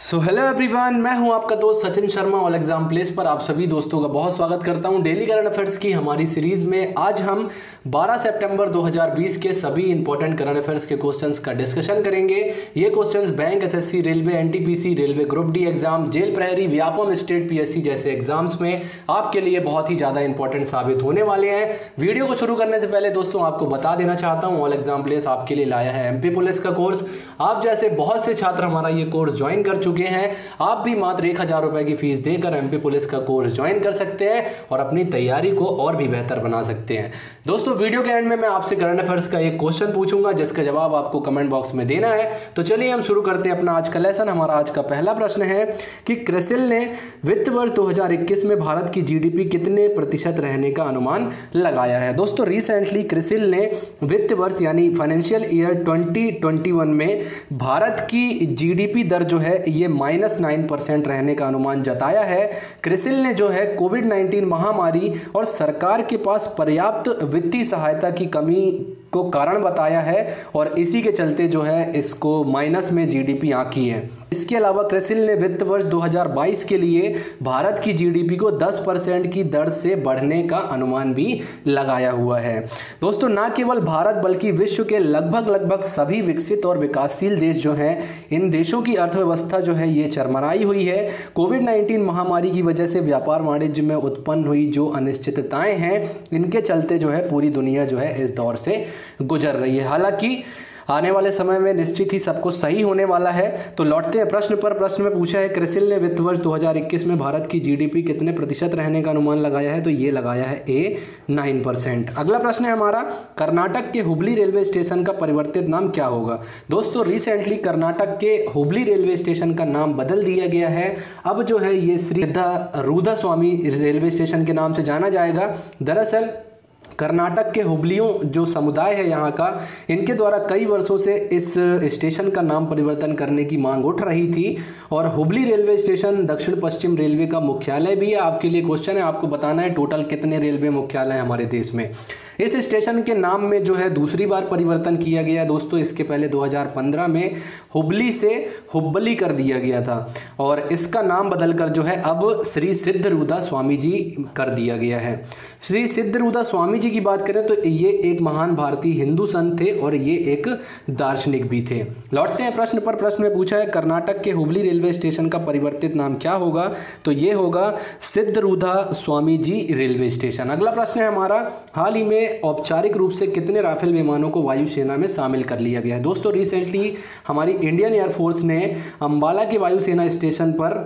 So hello everyone, मैं हूं आपका दोस्त Sachin Sharma. All exam place पर आप सभी दोस्तों का बहुत स्वागत करता हूं। डेली करंट अफेयर्स की हमारी सीरीज में आज हम 12 सितंबर 2020 के सभी इंपॉर्टेंट करंट अफेयर्स के क्वेश्चंस का डिस्कशन करेंगे। ये questions bank, SSC, railway, NTPC, railway group D exam, jail प्रहरी, व्यापम, स्टेट पीएससी जैसे एग्जाम्स में आपके लिए बहुत ही ज़्यादा इंपॉर्टेंट साबित होने वाले हैं। वीडियो को शुरू करने से पहले दोस्तों आपको बता देना चाहता हूँ, ऑल एग्जाम प्लेस आपके लिए लाया है एमपी पुलिस का कोर्स। आप जैसे बहुत से छात्र हमारा ये कोर्स ज्वाइन कर चुके हैं। आप भी मात्र 1000 रुपए की फीस देकर एमपी पुलिस का कोर्स ज्वाइन कर सकते हैं और अपनी तैयारी को और भी बेहतर बना सकते हैं। दोस्तों वीडियो के एंड में मैं आपसे करंट अफेयर्स का एक क्वेश्चन पूछूंगा जिसका जवाब आपको कमेंट बॉक्स में देना है। तो चलिए हम शुरू करते हैं अपना आज का लेसन। हमारा आज का पहला प्रश्न है कि क्रिसिल ने वित्त वर्ष 2021 में भारत की जीडीपी कितने प्रतिशत रहने का अनुमान लगाया है। दोस्तों रिसेंटली क्रिसिल ने वित्त वर्ष यानी फाइनेंशियल ईयर 2021 में भारत की जीडीपी दर जो है ये -9% रहने का अनुमान जताया है। क्रिसिल ने जो है कोविड-19 महामारी और सरकार के पास पर्याप्त वित्तीय सहायता की कमी को कारण बताया है और इसी के चलते जो है इसको माइनस में जीडीपी आंकी है। इसके अलावा क्रिसिल ने वित्त वर्ष 2022 के लिए भारत की जीडीपी को 10% की दर से बढ़ने का अनुमान भी लगाया हुआ है। दोस्तों ना केवल भारत बल्कि विश्व के लगभग सभी विकसित और विकासशील देश जो हैं, इन देशों की अर्थव्यवस्था जो है ये चरमराई हुई है। कोविड-19 महामारी की वजह से व्यापार वाणिज्य में उत्पन्न हुई जो अनिश्चितताएँ हैं इनके चलते जो है पूरी दुनिया जो है इस दौर से गुजर रही है। हालांकि आने वाले समय में निश्चित ही सब कुछ सही होने वाला है। तो लौटते हैं प्रश्न पर। प्रश्न में पूछा है क्रिसिल ने वित्त वर्ष 2021 में भारत की जीडीपी कितने प्रतिशत रहने का अनुमान लगाया है, तो ये लगाया है A 9%। अगला प्रश्न है हमारा, कर्नाटक के हुबली रेलवे स्टेशन का परिवर्तित नाम क्या होगा। दोस्तों रिसेंटली कर्नाटक के हुबली रेलवे स्टेशन का नाम बदल दिया गया है। अब जो है ये श्री सिद्धारूढ़ स्वामी रेलवे स्टेशन के नाम से जाना जाएगा। दरअसल कर्नाटक के हुबलियों जो समुदाय है यहाँ का, इनके द्वारा कई वर्षों से इस स्टेशन का नाम परिवर्तन करने की मांग उठ रही थी और हुबली रेलवे स्टेशन दक्षिण पश्चिम रेलवे का मुख्यालय भी है। आपके लिए क्वेश्चन है, आपको बताना है टोटल कितने रेलवे मुख्यालय हैं हमारे देश में। इस स्टेशन के नाम में जो है दूसरी बार परिवर्तन किया गया है। दोस्तों इसके पहले 2015 में हुबली से हुब्बली कर दिया गया था और इसका नाम बदलकर जो है अब श्री सिद्धारूढ़ स्वामी जी कर दिया गया है। श्री सिद्धारूढ़ स्वामी जी की बात करें तो ये एक महान भारतीय हिंदू संत थे और ये एक दार्शनिक भी थे। लौटते हैं प्रश्न पर। प्रश्न में पूछा है कर्नाटक के हुबली रेलवे स्टेशन का परिवर्तित नाम क्या होगा, तो ये होगा सिद्धारूढ़ स्वामी जी रेलवे स्टेशन। अगला प्रश्न है हमारा, हाल ही में औपचारिक रूप से कितने राफेल विमानों को वायुसेना में शामिल कर लिया गया है। दोस्तों रिसेंटली हमारी इंडियन एयरफोर्स ने अंबाला के वायुसेना स्टेशन पर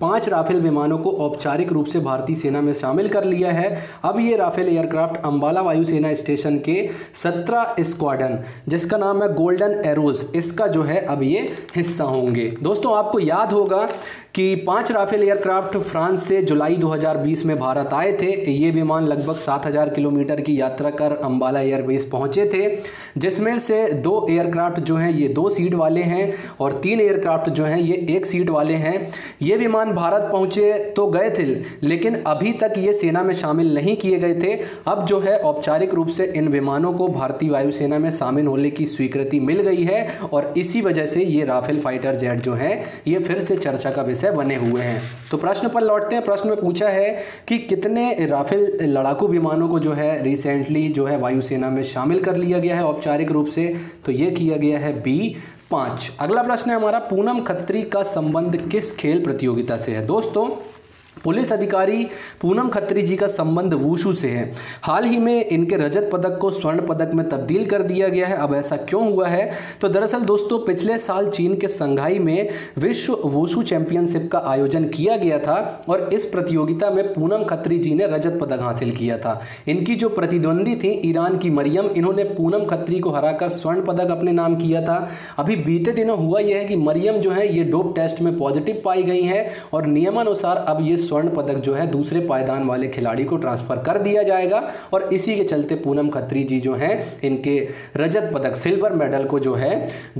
5 राफेल विमानों को औपचारिक रूप से भारतीय सेना में शामिल कर लिया है। अब ये राफेल एयरक्राफ्ट अंबाला वायुसेना स्टेशन के 17 स्क्वाडन जिसका नाम है गोल्डन एरोज, इसका जो है अब ये हिस्सा होंगे। दोस्तों आपको याद होगा कि 5 राफेल एयरक्राफ्ट फ्रांस से जुलाई 2020 में भारत आए थे। ये विमान लगभग 7000 किलोमीटर की यात्रा कर अंबाला एयरबेस पहुँचे थे, जिसमें से 2 एयरक्राफ्ट जो हैं ये 2 सीट वाले हैं और 3 एयरक्राफ्ट जो हैं ये 1 सीट वाले हैं। ये विमान भारत पहुँचे तो गए थे लेकिन अभी तक ये सेना में शामिल नहीं किए गए थे। अब जो है औपचारिक रूप से इन विमानों को भारतीय वायुसेना में शामिल होने की स्वीकृति मिल गई है और इसी वजह से ये राफेल फाइटर जेट जो हैं ये फिर से चर्चा का विषय बने हुए हैं। तो प्रश्न पर लौटते हैं। प्रश्न में पूछा है कि कितने राफेल लड़ाकू विमानों को जो है रिसेंटली जो है वायुसेना में शामिल कर लिया गया है औपचारिक रूप से, तो ये किया गया है B 5। अगला प्रश्न है हमारा, पूनम खत्री का संबंध किस खेल प्रतियोगिता से है। दोस्तों पुलिस अधिकारी पूनम खत्री जी का संबंध वूशू से है। हाल ही में इनके रजत पदक को स्वर्ण पदक में तब्दील कर दिया गया है। अब ऐसा क्यों हुआ है, तो दरअसल दोस्तों पिछले साल चीन के संघाई में विश्व वूशू चैंपियनशिप का आयोजन किया गया था और इस प्रतियोगिता में पूनम खत्री जी ने रजत पदक हासिल किया था। इनकी जो प्रतिद्वंदी थी ईरान की मरियम, इन्होंने पूनम खत्री को हराकर स्वर्ण पदक अपने नाम किया था। अभी बीते दिनों हुआ यह है कि मरियम जो है ये डोप टेस्ट में पॉजिटिव पाई गई हैं और नियमानुसार अब ये स्वर्ण पदक जो है दूसरे पायदान वाले खिलाड़ी को ट्रांसफर कर दिया जाएगा और इसी के चलते पूनम खत्री जी जो हैं इनके रजत पदक सिल्वर मेडल को जो है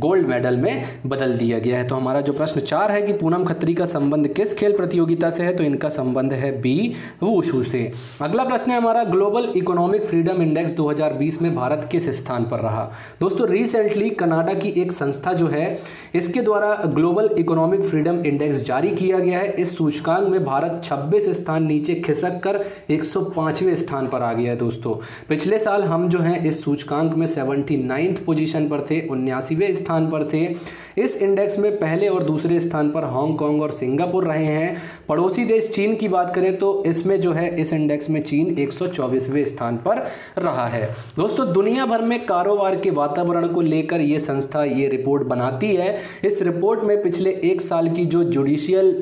गोल्ड मेडल में बदल दिया गया है। तो हमारा जो प्रश्न 4 है कि पूनम खत्री का संबंध किस खेल प्रतियोगिता से है, तो इनका संबंध है बी वूशू से। अगला प्रश्न है हमारा ग्लोबल इकोनॉमिक फ्रीडम इंडेक्स 2020 में भारत किस स्थान पर रहा। दोस्तों रिसेंटली कनाडा की एक संस्था जो है इसके द्वारा ग्लोबल इकोनॉमिक फ्रीडम इंडेक्स जारी किया गया है। इस सूचकांक में भारत 26 स्थान नीचे खिसक कर 105वें स्थान पर आ गया है। दोस्तों पिछले साल हम जो हैं इस सूचकांक में 79th पोजीशन पर थे, 79वें स्थान पर थे। इस इंडेक्स में पहले और दूसरे स्थान पर हांगकांग और सिंगापुर रहे हैं। पड़ोसी देश चीन की बात करें तो इसमें जो है इस इंडेक्स में चीन 124वें स्थान पर रहा है। दोस्तों दुनिया भर में कारोबार के वातावरण को लेकर ये संस्था ये रिपोर्ट बनाती है। इस रिपोर्ट में पिछले एक साल की जो जुडिशियल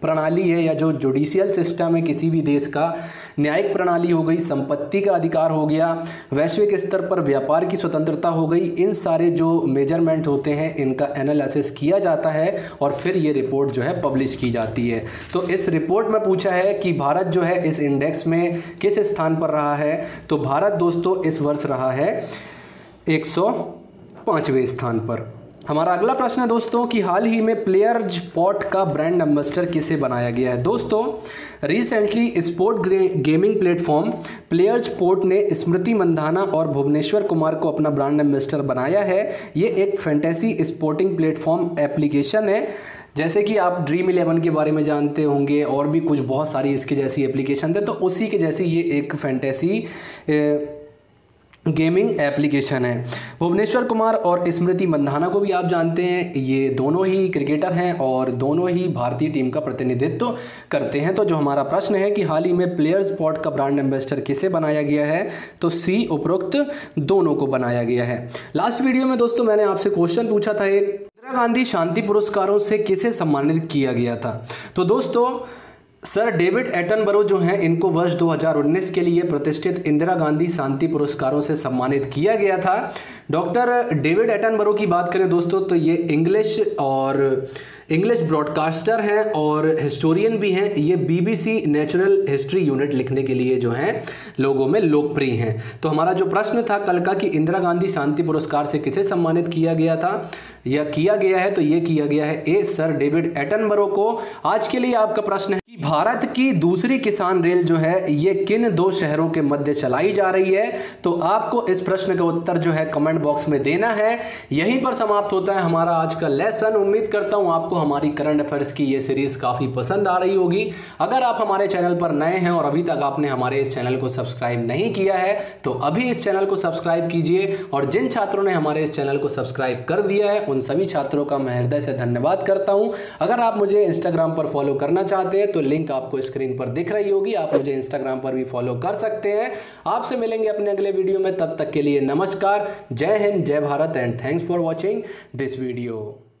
प्रणाली है या जो जुडिशियल सिस्टम है किसी भी देश का, न्यायिक प्रणाली हो गई, संपत्ति का अधिकार हो गया, वैश्विक स्तर पर व्यापार की स्वतंत्रता हो गई, इन सारे जो मेजरमेंट होते हैं इनका एनालिसिस किया जाता है और फिर ये रिपोर्ट जो है पब्लिश की जाती है। तो इस रिपोर्ट में पूछा है कि भारत जो है इस इंडेक्स में किस स्थान पर रहा है, तो भारत दोस्तों इस वर्ष रहा है 105वें स्थान पर। हमारा अगला प्रश्न है दोस्तों कि हाल ही में प्लेयर्ज पोर्ट का ब्रांड एम्बेसडर किसे बनाया गया है। दोस्तों recently sport gaming platform PlayerzPot ने स्मृति मंधाना और भुवनेश्वर कुमार को अपना ब्रांड एम्बेसडर बनाया है। ये एक फैंटेसी स्पोर्टिंग प्लेटफॉर्म एप्लीकेशन है, जैसे कि आप ड्रीम 11 के बारे में जानते होंगे और भी कुछ बहुत सारी इसके जैसी एप्लीकेशन थे, तो उसी के जैसी ये एक फैंटेसी गेमिंग एप्लीकेशन है। भुवनेश्वर कुमार और स्मृति मंधाना को भी आप जानते हैं, ये दोनों ही क्रिकेटर हैं और दोनों ही भारतीय टीम का प्रतिनिधित्व करते हैं। तो जो हमारा प्रश्न है कि हाल ही में प्लेयर्स पोर्ट का ब्रांड एम्बेसडर किसे बनाया गया है, तो सी उपरोक्त दोनों को बनाया गया है। लास्ट वीडियो में दोस्तों मैंने आपसे क्वेश्चन पूछा था एक, इंदिरा गांधी शांति पुरस्कारों से किसे सम्मानित किया गया था। तो दोस्तों सर डेविड एटनबरो जो हैं इनको वर्ष 2019 के लिए प्रतिष्ठित इंदिरा गांधी शांति पुरस्कारों से सम्मानित किया गया था। डॉक्टर डेविड एटनबरो की बात करें दोस्तों तो ये इंग्लिश ब्रॉडकास्टर हैं और हिस्टोरियन भी हैं। ये बीबीसी नेचुरल हिस्ट्री यूनिट लिखने के लिए जो हैं लोगों में लोकप्रिय हैं। तो हमारा जो प्रश्न था कल का कि इंदिरा गांधी शांति पुरस्कार से किसे सम्मानित किया गया था या किया गया है, तो ये किया गया है ए सर डेविड एटनबरो को। आज के लिए आपका प्रश्न है कि भारत की दूसरी किसान रेल जो है ये किन दो शहरों के मध्य चलाई जा रही है। तो आपको इस प्रश्न का उत्तर जो है कमेंट बॉक्स में देना है। यहीं पर समाप्त होता है हमारा आज का लेसन। उम्मीद करता हूं आपको हमारी करंट अफेयर्स की ये सीरीज काफी पसंद आ रही होगी। अगर आप हमारे चैनल पर नए हैं और अभी तक आपने हमारे इस चैनल को सब्सक्राइब नहीं किया है तो अभी इस चैनल को सब्सक्राइब कीजिए और जिन छात्रों ने हमारे इस चैनल को सब्सक्राइब कर दिया है उन सभी छात्रों का मैं हृदय से धन्यवाद करता हूं। अगर आप मुझे इंस्टाग्राम पर फॉलो करना चाहते हैं तो लिंक आपको स्क्रीन पर दिख रही होगी, आप मुझे इंस्टाग्राम पर भी फॉलो कर सकते हैं। आपसे मिलेंगे अपने अगले वीडियो में, तब तक के लिए नमस्कार, जय हिंद, जय Bharat and thanks for watching this video.